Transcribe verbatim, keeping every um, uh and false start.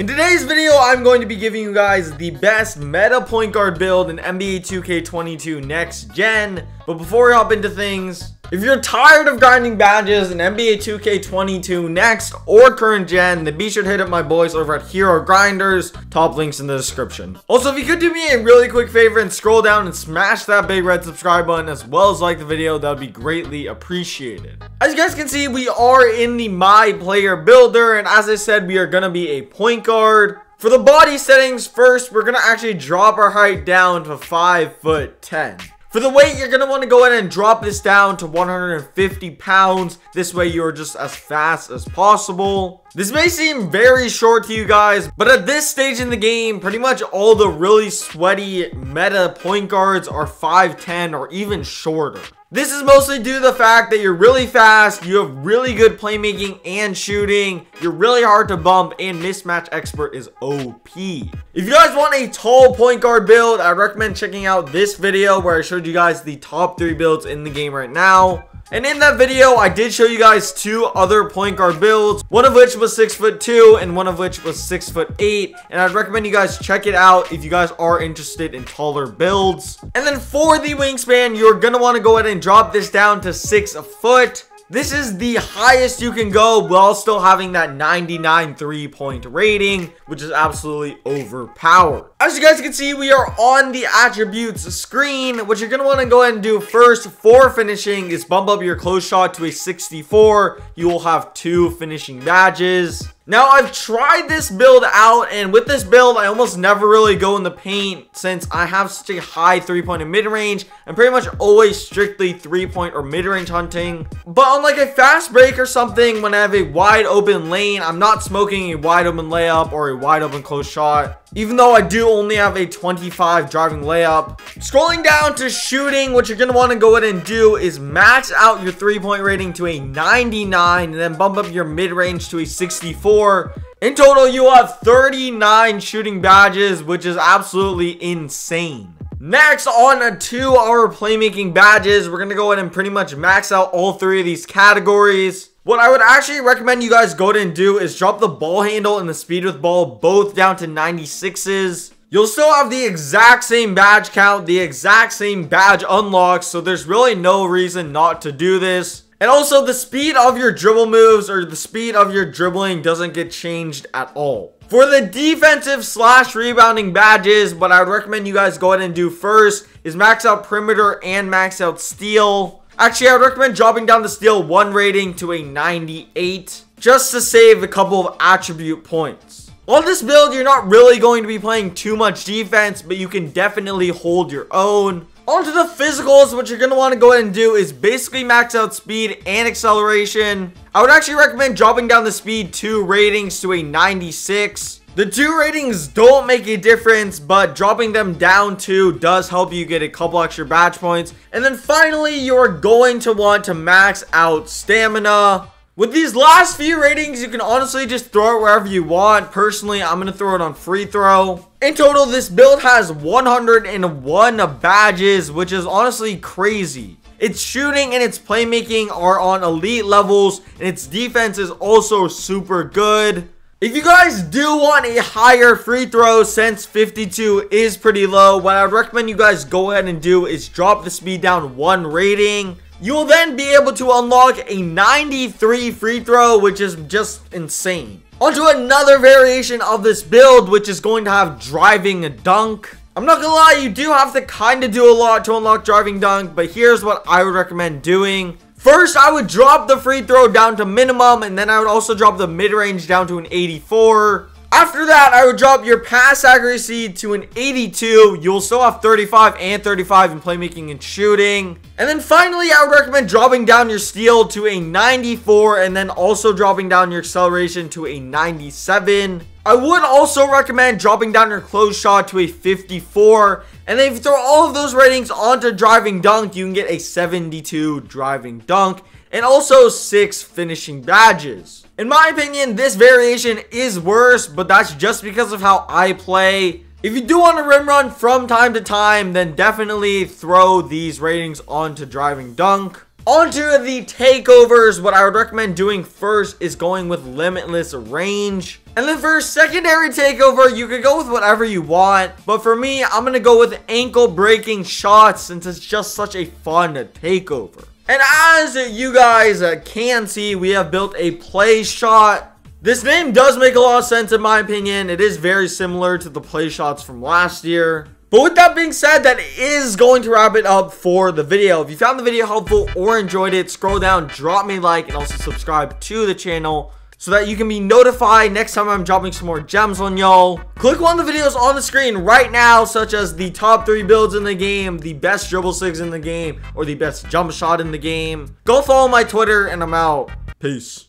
In today's video, I'm going to be giving you guys the best meta point guard build in N B A two K twenty-two Next Gen. But before we hop into things, if you're tired of grinding badges in N B A two K twenty-two Next or current gen, then be sure to hit up my boys over at Hero Grinders. Top links in the description. Also, if you could do me a really quick favor and scroll down and smash that big red subscribe button as well as like the video, that would be greatly appreciated. As you guys can see, we are in the My Player Builder, and as I said, we are going to be a point guard. For the body settings first, we're going to actually drop our height down to five foot ten. For the weight, you're going to want to go ahead and drop this down to one hundred fifty pounds. This way, you're just as fast as possible. This may seem very short to you guys, but at this stage in the game, pretty much all the really sweaty meta point guards are five ten or even shorter. This is mostly due to the fact that you're really fast, you have really good playmaking and shooting, you're really hard to bump, and Mismatch Expert is O P. If you guys want a tall point guard build, I recommend checking out this video where I showed you guys the top three builds in the game right now. And in that video, I did show you guys two other point guard builds, one of which was six foot two and one of which was six foot eight. And I'd recommend you guys check it out if you guys are interested in taller builds. And then for the wingspan, you're going to want to go ahead and drop this down to six foot. This is the highest you can go while still having that ninety-nine three-point rating, which is absolutely overpowered. As you guys can see, we are on the attributes screen. What you're going to want to go ahead and do first for finishing is bump up your close shot to a sixty-four. You will have two finishing badges. Now, I've tried this build out, and with this build, I almost never really go in the paint since I have such a high three-point and mid-range. I'm pretty much always strictly three-point or mid-range hunting. But on like a fast break or something, when I have a wide open lane, I'm not smoking a wide open layup or a wide open close shot, even though I do only have a twenty-five driving layup. Scrolling down to shooting, what you're going to want to go ahead and do is max out your three-point rating to a ninety-nine and then bump up your mid-range to a sixty-four. In total, you have thirty-nine shooting badges, which is absolutely insane. Next, on to our playmaking badges, we're going to go ahead and pretty much max out all three of these categories. What I would actually recommend you guys go ahead and do is drop the ball handle and the speed with ball both down to ninety-sixes. You'll still have the exact same badge count, the exact same badge unlocks, so there's really no reason not to do this. And also, the speed of your dribble moves or the speed of your dribbling doesn't get changed at all. For the defensive slash rebounding badges, what I would recommend you guys go ahead and do first is max out perimeter and max out steal. Actually, I would recommend dropping down the steal one rating to a ninety-eight just to save a couple of attribute points. On this build, you're not really going to be playing too much defense, but you can definitely hold your own. Onto the physicals, what you're going to want to go ahead and do is basically max out speed and acceleration. I would actually recommend dropping down the speed two ratings to a ninety-six. The two ratings don't make a difference, but dropping them down two does help you get a couple extra badge points. And then finally, you're going to want to max out stamina. With these last few ratings, you can honestly just throw it wherever you want. Personally, I'm going to throw it on free throw. In total, this build has one hundred one badges, which is honestly crazy. Its shooting and its playmaking are on elite levels, and its defense is also super good. If you guys do want a higher free throw, since fifty-two is pretty low, what I would recommend you guys go ahead and do is drop the speed down one rating. You will then be able to unlock a ninety-three free throw, which is just insane. Onto another variation of this build, which is going to have driving dunk. I'm not gonna lie, you do have to kind of do a lot to unlock driving dunk, but here's what I would recommend doing. First, I would drop the free throw down to minimum, and then I would also drop the mid-range down to an eighty-four. After that, I would drop your pass accuracy to an eighty-two. You'll still have thirty-five and thirty-five in playmaking and shooting. And then finally, I would recommend dropping down your steal to a ninety-four and then also dropping down your acceleration to a ninety-seven. I would also recommend dropping down your close shot to a fifty-four. And then if you throw all of those ratings onto driving dunk, you can get a seventy-two driving dunk and also six finishing badges. In my opinion, this variation is worse, but that's just because of how I play. If you do want a rim run from time to time, then definitely throw these ratings onto driving dunk. Onto the takeovers, what I would recommend doing first is going with limitless range. And then for secondary takeover, you could go with whatever you want. But for me, I'm going to go with ankle-breaking shots since it's just such a fun takeover. And as you guys can see, we have built a play shot. This name does make a lot of sense in my opinion. It is very similar to the play shots from last year. But with that being said, that is going to wrap it up for the video. If you found the video helpful or enjoyed it, scroll down, drop me a like, and also subscribe to the channel so that you can be notified next time I'm dropping some more gems on y'all. Click one of the videos on the screen right now, such as the top three builds in the game, the best dribble six in the game, or the best jump shot in the game. Go follow my Twitter, and I'm out. Peace.